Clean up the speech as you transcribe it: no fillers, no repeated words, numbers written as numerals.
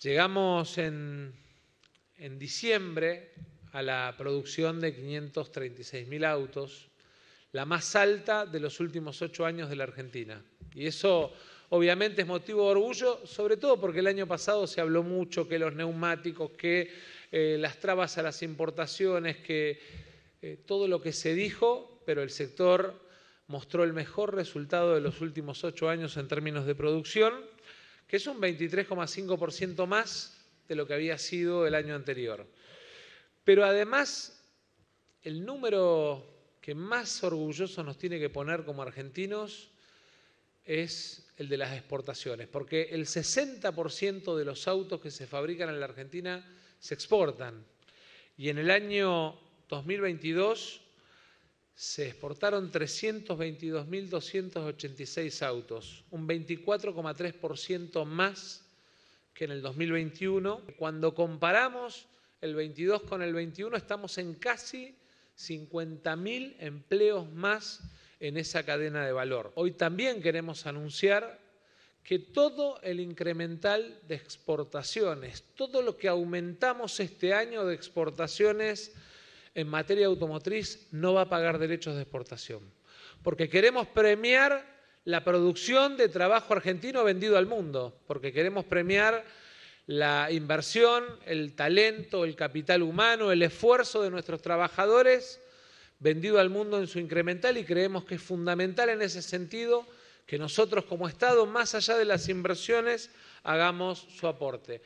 Llegamos en diciembre a la producción de 536.000 autos, la más alta de los últimos 8 años de la Argentina. Y eso obviamente es motivo de orgullo, sobre todo porque el año pasado se habló mucho que los neumáticos, que las trabas a las importaciones, que todo lo que se dijo, pero el sector mostró el mejor resultado de los últimos 8 años en términos de producción, que es un 23,5% más de lo que había sido el año anterior. Pero además, el número que más orgulloso nos tiene que poner como argentinos es el de las exportaciones, porque el 60% de los autos que se fabrican en la Argentina se exportan. Y en el año 2022 se exportaron 322.286 autos, un 24,3% más que en el 2021. Cuando comparamos el 22 con el 21, estamos en casi 50.000 empleos más en esa cadena de valor. Hoy también queremos anunciar que todo el incremental de exportaciones, todo lo que aumentamos este año de exportaciones en materia automotriz no va a pagar derechos de exportación, porque queremos premiar la producción de trabajo argentino vendido al mundo, porque queremos premiar la inversión, el talento, el capital humano, el esfuerzo de nuestros trabajadores vendido al mundo en su incremental, y creemos que es fundamental en ese sentido que nosotros como Estado, más allá de las inversiones, hagamos su aporte.